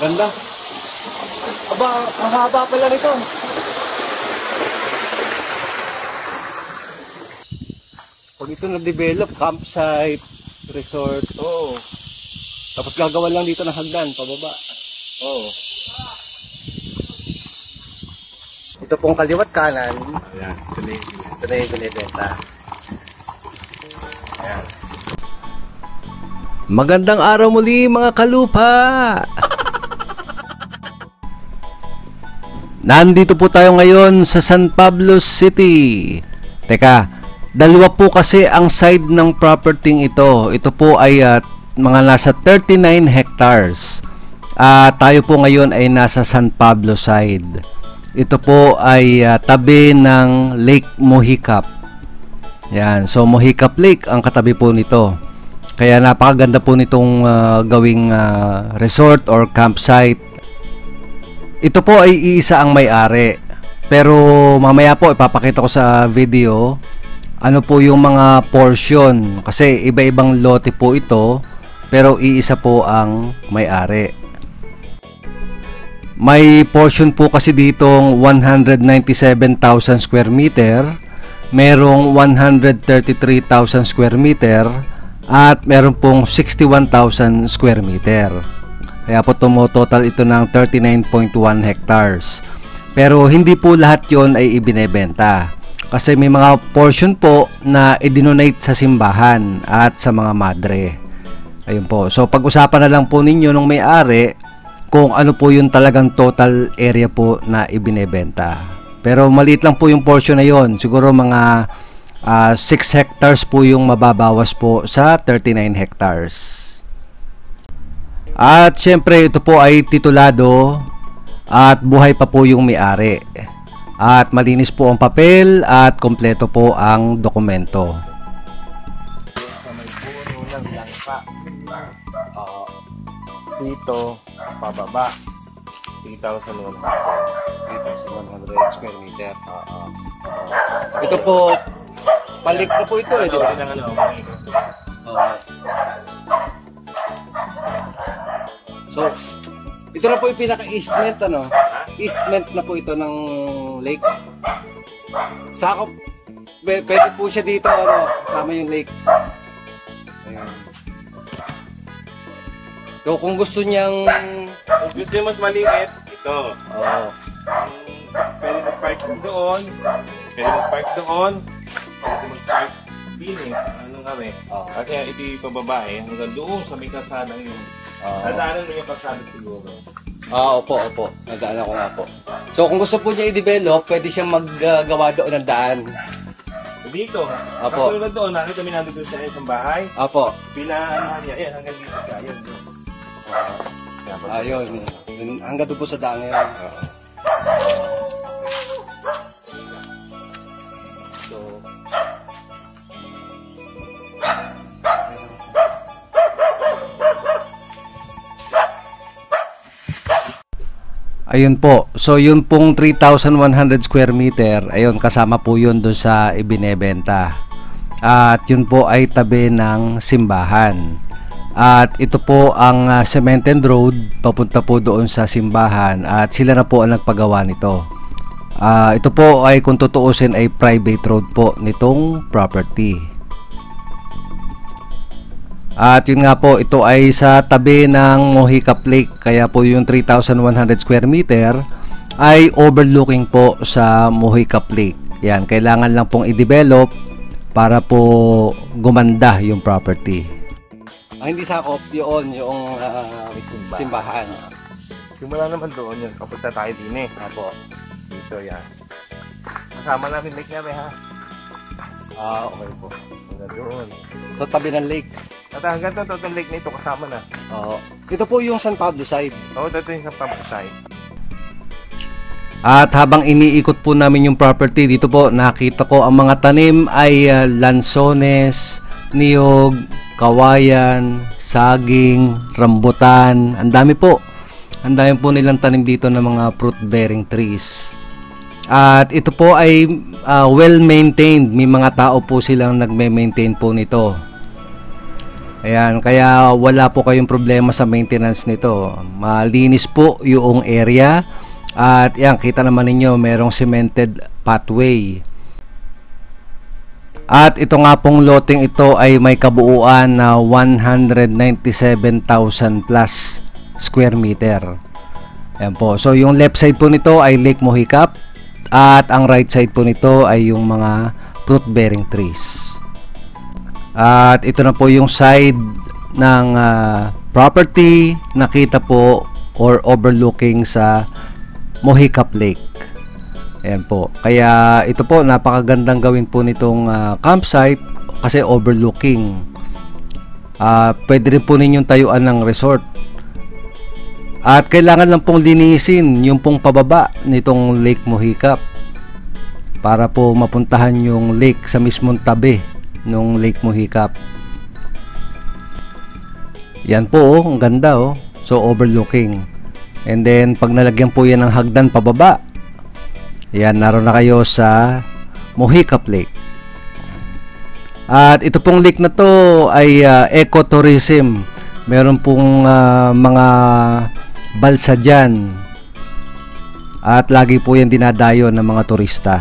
Ganda. Aba, ang haba pala nito. Pag ito na-develop, campsite, resort, oo. Tapos gagawa lang dito ng hagdan, pababa. Oo. Ito pong kaliwat kanan. Ayan, ito na yung binibenta. Ayan. Magandang araw muli mga kalupa! Nandito po tayo ngayon sa San Pablo City. Teka, dalawa po kasi ang side ng property ito. Ito po ay mga nasa 39 hectares. Tayo po ngayon ay nasa San Pablo side. Ito po ay tabi ng Lake Mohicap. Yan, so Mohicap Lake ang katabi po nito. Kaya napakaganda po nitong gawing resort or campsite. Ito po ay iisa ang may-ari. Pero mamaya po ipapakita ko sa video ano po yung mga portion. Kasi iba-ibang lote po ito. Pero iisa po ang may-ari. May portion po kasi ditong 197,000 square meter. Merong 133,000 square meter. At meron pong 61,000 square meter. Kaya po tumototal ito ng 39.1 hectares. Pero hindi po lahat yon ay ibinebenta. Kasi may mga portion po na idinonate sa simbahan at sa mga madre. Ayun po. So pag-usapan na lang po ninyo nung may-ari kung ano po yung talagang total area po na ibinebenta. Pero maliit lang po yung portion na yon. Siguro mga 6 hectares po yung mababawas po sa 39 hectares. At syempre ito po ay titulado at buhay pa po yung may-ari. At malinis po ang papel at kompleto po ang dokumento. Dito pababa 3,100 square meter. Ito po balik na po ito eh, di ba? So, ito na po yung pinaka-eastment, ano? Eastment na po ito ng lake. Sakop, pwede po siya dito, ano? Kasama yung lake. Ayan. So, kung gusto niyang... Kung gusto niyo mas maliit, ito. Oo. Pwede mag-park doon. Pwede mag-park doon. Pwede mag-park billing. Ano kami? Kasi ito yung pababae. Hanggang doon sa may kasadang yung... Nadaanan mo yung kasadang siguro. Opo, opo. Nadaanan ko nga po. So kung gusto po niya i-develop, pwede siyang maggawa doon ng daan. Dito. Opo. Kasunod doon, nakita kami nandito sa isang bahay. Opo. Pinaanahan niya. Ayan, hanggang dito siya. Ayan doon. Ayun. Hanggang doon po sa daan ngayon. Ayun po. So yun pong 3,100 square meter. Ayun, kasama po yun doon sa ibinebenta. At yun po ay tabi ng simbahan. At ito po ang cement and road papunta po doon sa simbahan. At sila na po ang nagpagawa nito. Ito po ay kung tutuusin ay private road po nitong property. At yun nga po, ito ay sa tabi ng Mohicap Lake. Kaya po yung 3,100 square meter ay overlooking po sa Mohicap Lake. Yan, kailangan lang pong i-develop para po gumanda yung property. Ang hindi sakop yun, yung simbahan. Simula naman doon yun, kapunta tayo din eh. Apo, dito yan. Kasama namin lake namin ha. Okay po. Doon. So tabi ng lake. At hanggang ito, itong lake na ito kasama na. Oo. Ito po yung San Pablo side. Oo, ito yung San Pablo side. At habang iniikot po namin yung property, dito po nakita ko ang mga tanim ay lanzones, niyog, kawayan, saging, rambutan. Ang dami po. Ang dami po nilang tanim dito ng mga fruit-bearing trees. At ito po ay well-maintained. May mga tao po silang nagme-maintain po nito. Ayan, kaya wala po kayong problema sa maintenance nito. Malinis po yung area. At ayan, kita naman ninyo, merong cemented pathway. At ito nga pong loteng ito ay may kabuuan na 197,000 plus square meter. Ayan po. So yung left side po nito ay Lake Mohicap. At ang right side po nito ay yung mga fruit bearing trees. At ito na po yung side ng property nakita po or overlooking sa Mohicap Lake. Ayan po. Kaya ito po, napakagandang gawin po nitong campsite kasi overlooking. Pwede rin po ninyong tayuan ng resort. At kailangan lang pong linisin yung pong pababa nitong Lake Mohicap para po mapuntahan yung lake sa mismong tabi nung Lake Mohicap. Yan po, oh, ang ganda, oh. So overlooking. And then pag nalagyan po yan ng hagdan pababa, yan, naroon na kayo sa Mohicap Lake. At ito pong lake na to ay ecotourism. Meron pong mga balsa dyan. At lagi po yan dinadayo ng mga turista.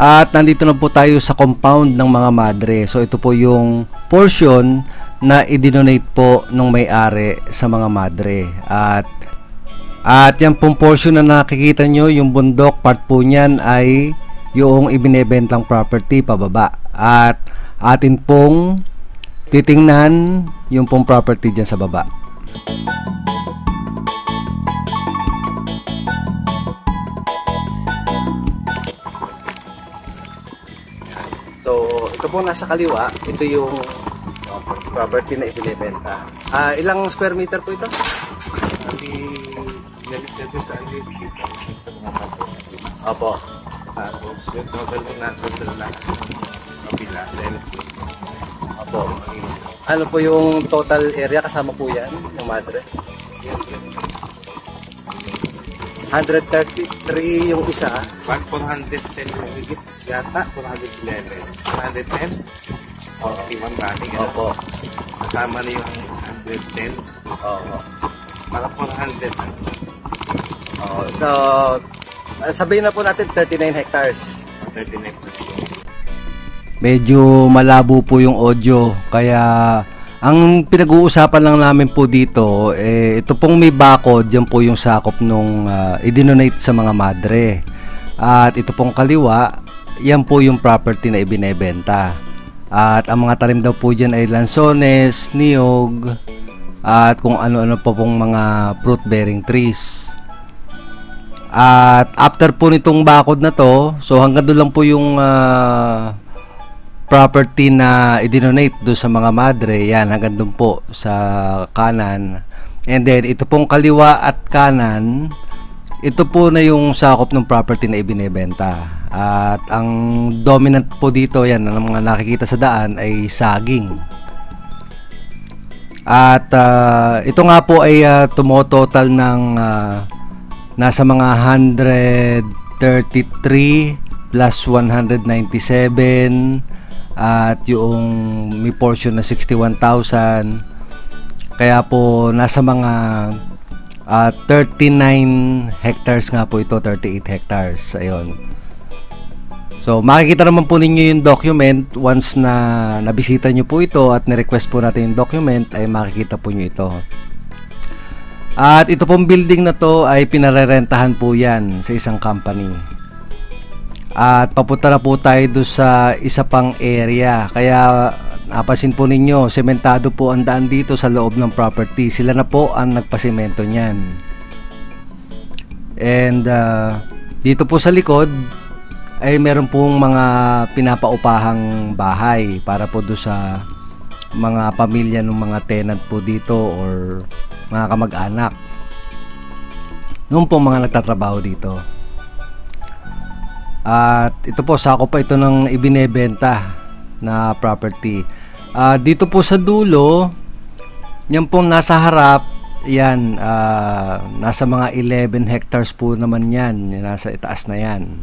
At nandito na po tayo sa compound ng mga madre. So ito po yung portion na idinonate po ng may-ari sa mga madre. At yan pong portion na nakikita nyo, yung bundok, part po nyan ay yung ibinebentang property pababa. At atin pong titingnan yung pong property dyan sa baba. Ito po nasa kaliwa, ito yung property na ibinibenta. Ilang square meter po ito? Opo. Opo. Ano po yung total area kasama po yan, yung madre? 133 yung isa. 410 yung higit yata. 411. 410. O, iwan natin. Opo. Kasama na yung 110. Oo. Mga 400. Oo. So, sabihin na po natin 39 hectares. 39 hectares. Medyo malabo po yung audio. Kaya, ang pinag-uusapan lang namin po dito, ito pong may bakod, yan po yung sakop nung idinonate sa mga madre. At ito pong kaliwa, yan po yung property na ibinebenta. At ang mga talim daw po dyan ay lanzones, niyog, at kung ano-ano pa pong mga fruit-bearing trees. At after po nitong bakod na to, so hanggang doon lang po yung property na idinonate doon sa mga madre. Yan, hanggang doon po sa kanan. And then, ito pong kaliwa at kanan, ito po na yung sakop ng property na ibinebenta. At ang dominant po dito, yan, ang mga nakikita sa daan ay saging. At ito nga po ay tumototal ng nasa mga 133 plus 197. At yung may portion na 61,000. Kaya po nasa mga 39 hectares nga po ito, 38 hectares. Ayun. So makikita naman po ninyo yung document. Once na nabisita nyo po ito at nirequest po natin yung document, ay makikita po nyo ito. At ito pong building na to ay pinarerentahan po yan sa isang company. At papunta na po tayo doon sa isa pang area. Kaya napasin po ninyo, sementado po ang daan dito sa loob ng property. Sila na po ang nagpasemento niyan. And dito po sa likod ay meron pong mga pinapaupahang bahay para po doon sa mga pamilya ng mga tenant po dito or mga kamag-anak noon po mga nagtatrabaho dito. At ito po, sako pa ito ng ibinebenta na property. Dito po sa dulo, yan pong nasa harap, yan, nasa mga 11 hectares po naman yan, nasa itaas na yan.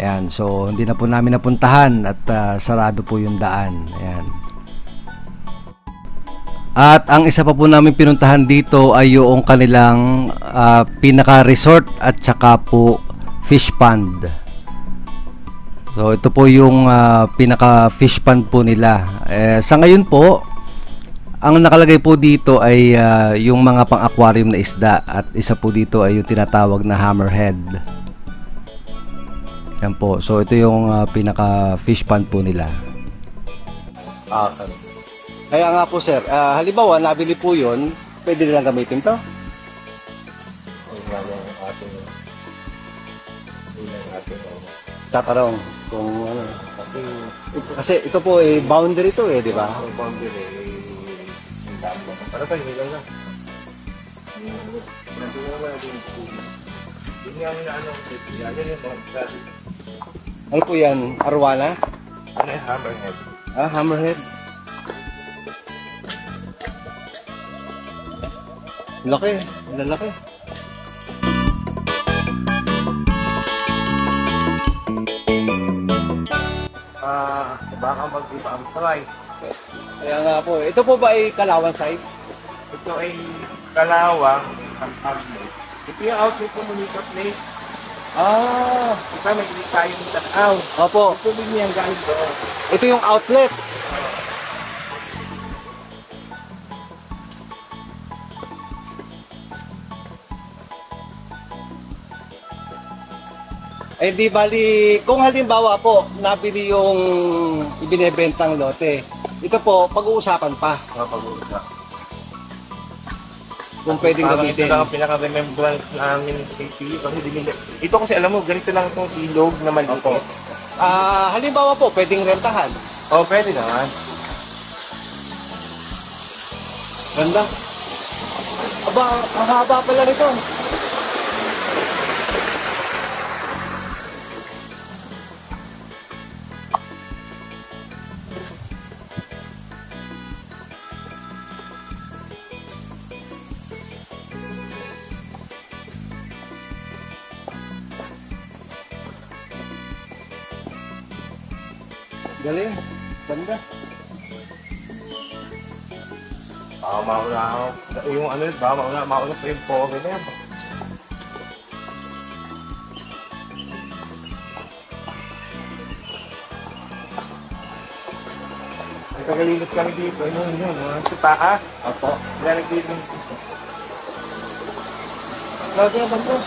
Ayan, so hindi na po namin napuntahan at sarado po yung daan. Ayan. At ang isa pa po namin pinuntahan dito ay yung kanilang pinaka-resort at saka po fish pond. So ito po yung pinaka-fish pond po nila. Sa ngayon po, ang nakalagay po dito ay yung mga pang-aquarium na isda, at isa po dito ay yung tinatawag na hammerhead. Yan po. So ito yung pinaka-fish pond po nila. Kaya nga po sir, halimbawa nabili po yun, pwede nilang gamitin to? Tatarong kung ano. Kasi ito po ay boundary to eh, di ba? Boundary. Para tayo nila na. Ano po yan? Arwana? Ano yung hammerhead? Ah, hammerhead. Laki, lalaki. Baka mag-iba ang try. Kaya nga po. Ito po ba ay Kalawang side? Ito ay Kalawang, San Pablo. Ito yung outlet po Mohicap Place. Ah! Ito may hindi tayong tanaw. Opo. Ito yung galing doon. Ito yung outlet. Eh di bali, kung halimbawa po, nabili yung ibinebentang lote. Ito po, pag-uusapan pa. Oo, pag-uusapan. Kung pwedeng gamitin. Ito lang ang pinaka-remembrance namin kay P. Ito kasi alam mo, ganito lang itong ilog na maliit. Halimbawa po, pwedeng rentahan. Oo, pwede naman. Ganda. Aba, ang haba pala nito. Galing, banda. Mauna ako. Yung ano yun ba? Mauna pa yung pogi na yan. Nagkagalilos kami dito. Yun. Si Taka. Opo. Galing dito. Lagi na bandos.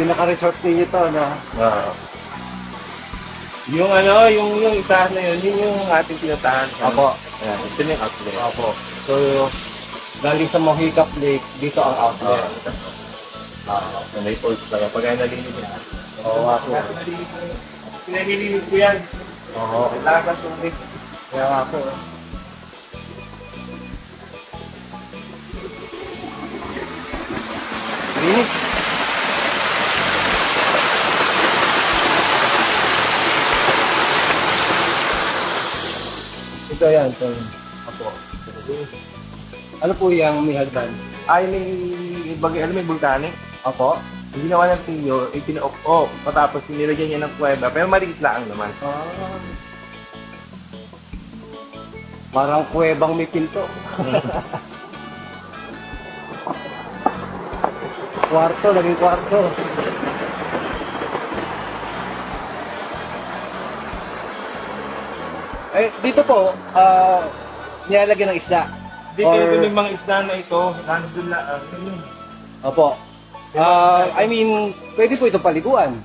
Yung naka-resort ninyo to, ano? Oo. Yung ano, yung itahan na yun, yun yung ating tinatahan. Opo. Ayan, ito yung outlet. Opo. So, galing sa Mohicap Lake, dito ang outlet. May pulse tayo. Pag ay nalilig na. Oo, ako. Pinalililig ko yan. Oo. Lakas yung lake. Kaya ako. Linis. Ito yan, ito. Apo. Ano po yung may hagdan? Ay, may volcanic. Apo. Yung ginawa ng tiyo, ay pinaok-ok. Matapos nilagyan niya ng kuweba. Pero maliit lang naman. Ah. Parang kuwebang may pinto. Kwarto, laging kwarto. Eh, dito po, nilalagyan ng isda. Dito yung mga isda na ito, nandun na, Opo. I mean, pwede po itong paliguan.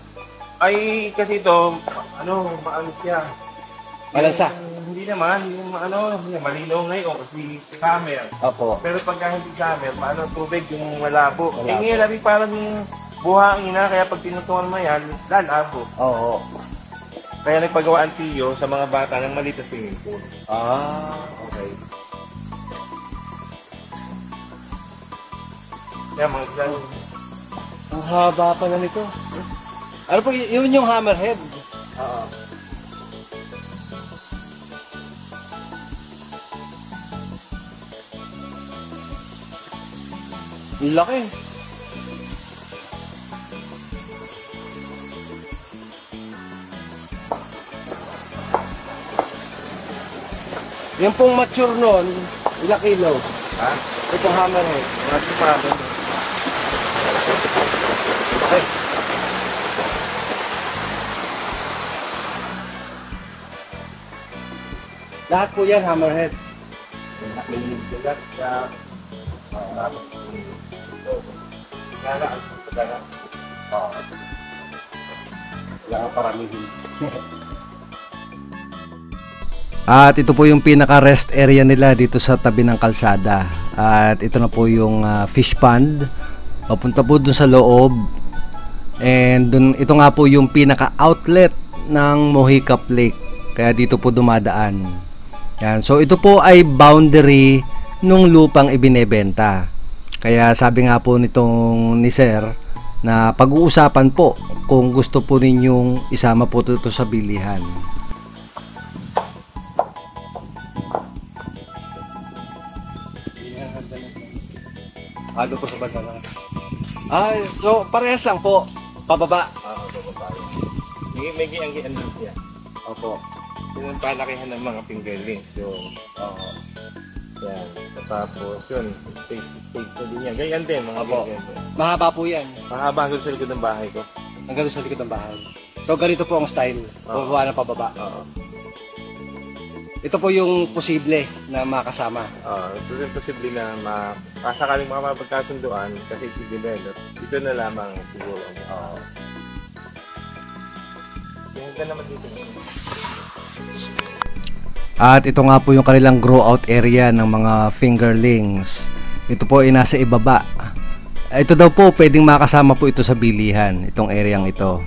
Ay, kasi ito, ano, maano siya. Malansa? Hindi naman, yung ano, malinaw ngayon kasi summer. Opo. Pero pagka hindi summer, maano tubig yung malabo. Malabo. Eh, ngayon, labi parang buhangin na, kaya pag tinutungan mo yan, lalabo. Oo. Kaya nagpagawa ang tiyo sa mga bata ng maliit na swimming pool. Ah, okay. Yan, mga dyan. Ang haba pa na nito. Ano po, yun yung hammerhead. Oo. Laki. Yung pong mature nun, ilang kilo? Ha? Itong hammerhead. Mature pa rin. Okay. Lahat po yan, hammerhead. May nagdagat siya. Kaya ang pagdagat. Wala ang paramihin. At ito po yung pinaka-rest area nila dito sa tabi ng kalsada. At ito na po yung fish pond. Papunta po dun sa loob. And dun, ito nga po yung pinaka-outlet ng Mohicap Lake. Kaya dito po dumadaan. Yan. So ito po ay boundary nung lupang ibinebenta. Kaya sabi nga po nitong ni Sir na pag-uusapan po kung gusto po ninyong isama po ito sa bilihan. Halo po sa banda lang. Ay, so parehas lang po. Pababa. Pababa. May giangian lang siya. Opo. Yun ang palakihan ng mga fingerling. So, yan. Tapos yun, stage na din yan. Ganyan din, mga fingerling. Mahaba po yan. Mahaba hanggang sa likod ng bahay ko. Hanggang sa likod ng bahay. So, ganito po ang style. Pababa na pababa. Oo. Ito po yung posible na makasama. Ito yung posible na sakaling makapagkasunduan kasi i-develop. Ito na lamang siguro. Hanggang naman dito. At ito nga po yung kanilang grow out area ng mga fingerlings. Ito po ay nasa ibaba. Ito daw po pwedeng makasama po ito sa bilihan, itong areang ito.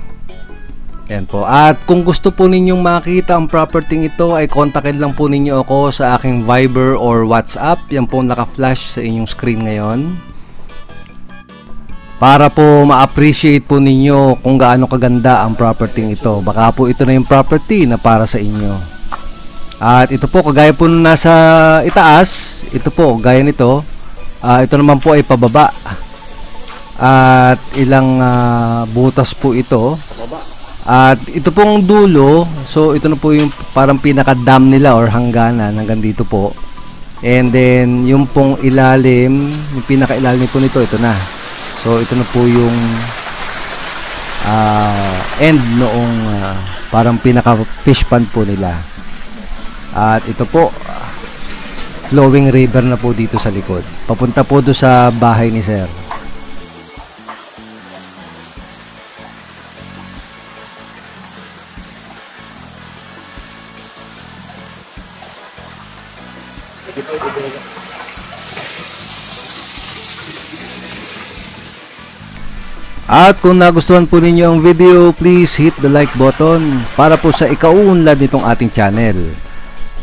Yan po. At kung gusto po ninyong makita ang property ito ay kontakin lang po ninyo ako sa aking Viber or WhatsApp. Yan po naka-flash sa inyong screen ngayon. Para po ma-appreciate po ninyo kung gaano kaganda ang property ito. Baka po ito na yung property na para sa inyo. At ito po kagaya po nasa itaas, ito po gaya nito. Ito naman po ay pababa. At ilang butas po ito. At ito pong dulo, so ito na po yung parang pinaka-dam nila or hangganan hanggang dito po. And then yung pong ilalim, yung pinaka-ilalim po nito, ito na. So ito na po yung end noong parang pinaka-fish pond po nila. At ito po, flowing river na po dito sa likod. Papunta po do sa bahay ni Sir. At kung nagustuhan po ninyo ang video, please hit the like button para po sa ikaunlad nitong ating channel.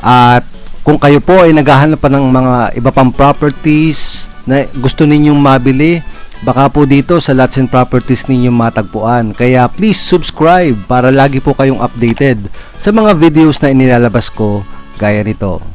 At kung kayo po ay naghahanap pa ng mga iba pang properties na gusto ninyong mabili, baka po dito sa Lots and Properties ninyong matagpuan. Kaya please subscribe para lagi po kayong updated sa mga videos na inilalabas ko gaya nito.